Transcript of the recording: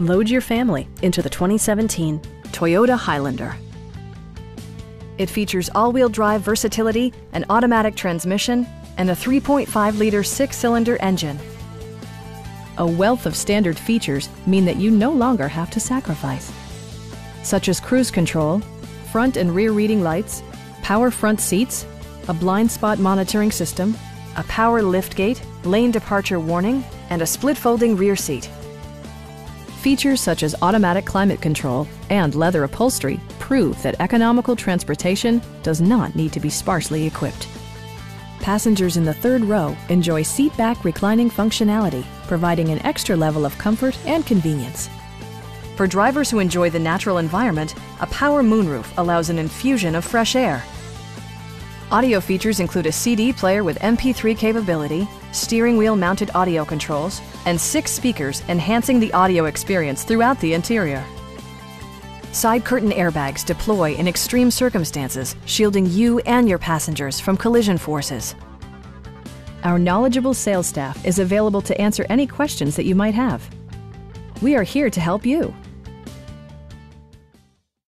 Load your family into the 2017 Toyota Highlander. It features all-wheel drive versatility, an automatic transmission, and a 3.5-liter six-cylinder engine. A wealth of standard features mean that you no longer have to sacrifice, such as cruise control, front and rear reading lights, power front seats, a blind spot monitoring system, a power liftgate, lane departure warning, and a split folding rear seat. Features such as automatic climate control and leather upholstery prove that economical transportation does not need to be sparsely equipped. Passengers in the third row enjoy seat-back reclining functionality, providing an extra level of comfort and convenience. For drivers who enjoy the natural environment, a power moonroof allows an infusion of fresh air. Audio features include a CD player with MP3 capability, steering wheel mounted audio controls, and 6 speakers enhancing the audio experience throughout the interior. Side curtain airbags deploy in extreme circumstances, shielding you and your passengers from collision forces. Our knowledgeable sales staff is available to answer any questions that you might have. We are here to help you.